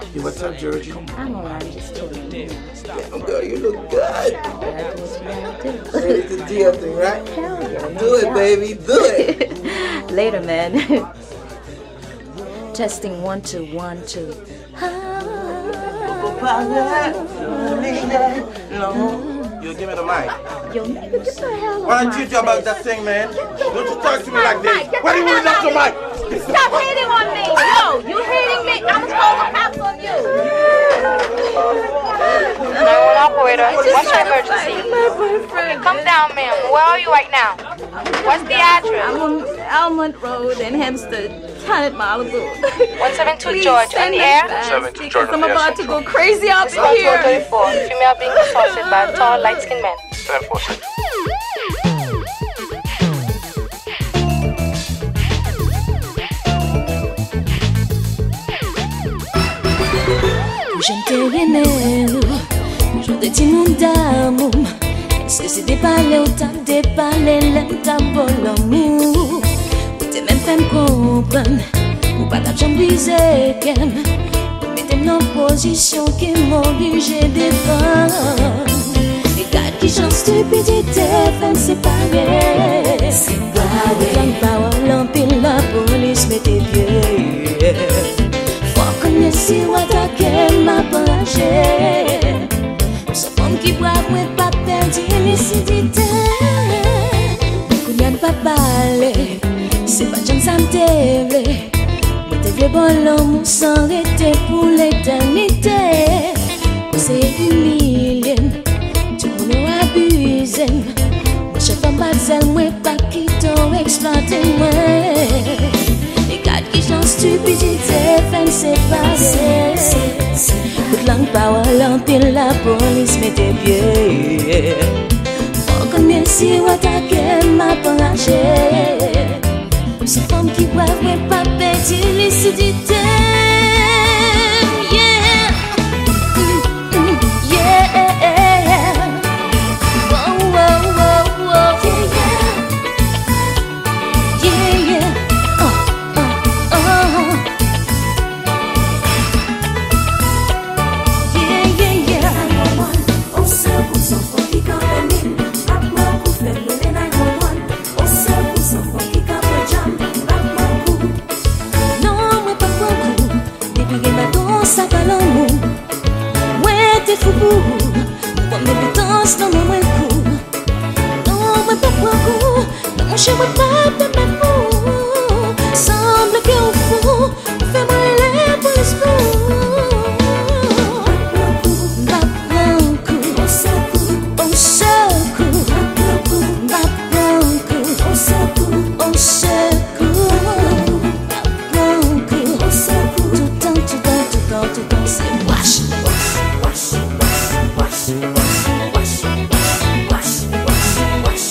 Hey, what's up, Georgie? I'm alright, just chilling. Yeah, I'm good. You look good. It's a deal thing, right? Hell yeah. Do it, baby. Do it. Later, man. Testing 1 2 1 2. You give me the mic. Yo, nigga, what the hell? Why don't you do about that thing, man? Don't you talk to me like this? Why do you want to talk to me? Stop hating on me. Yo, you hating me? I was calling cops on you. 911 operator, what's your emergency? My boyfriend. Come down, ma'am. Where are you right now? What's the address? I'm on Almond Road in Hempstead. 172 George on the air. Because I'm about to go crazy out here. 434, female being assaulted by a tall, light-skinned man. 1046. Je ne te remets, je te dis mon d'amour. Est-ce que c'est des palais ou t'as des palais, l'amour? Fèm kompren, ou pa tap jan blize ken. Ou metem nan pozisyon ki m'oblige devan. Regarde ki jan stupidite fèm separe. Separe. Fèm parol anpil la polis mette pye. Fò konye si ou atake ma panraje. Sò fòm ki brav mwen pa perdi lucidite. Kou nyan pa pale. Se pa jan sa mte vle, mwen te vle bon l'amou san rete pou l'eternite. Ose humilyen, tu moun ou abuzen. Mwen che fèm bazel mwen pa ki ton eksploate mwen. E gade ki jan stupidite fèm separe. Kout lang pawol anpil la polis mette pye. Ankon mwen si ou atake ma panraje. Se fòm ki brav mwen pa pèdi lucidite. Yeah, yeah. Oh, oh, oh, oh. Yeah, yeah, yeah. Oh, oh, oh. Yeah, yeah, yeah. On se pou son fò ki kampenin. Bak mò pou fèd lè nan yon wan. On se pou son fò ki kampenin. Sa palan mou, mwen te fou pou ou. Mwen mwen betans nan mwen kou. Nan mwen pa pran kou. Nan mwen che mwen pa te mwen mou. Semble ke ou fou. Fè mwen lè polis pou. Pa pran kou. On se kou. On se kou. Pa pran kou. Pa pran kou. On se kou. On se kou. Pa pran kou. On se kou. Tout an, se wash, wash, wash, wash, wash, wash, wash, wash, wash, wash.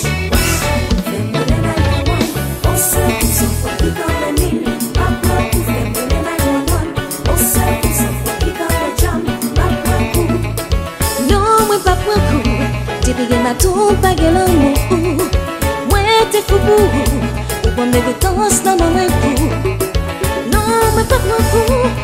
Fèm mè lè nan yon wan. On se pou son fò ki kampe min. Pa pran kou. Fèm mè lè nan yon wan. On se pou son fò ki kampe jam. Pa pran kou. Non, mwen pa pran kou. Te pige ma ton pa gen lan mou. Mwen te fou pou ou. Ou bon mè betans nan mwen kou. Non, mwen pa pran kou.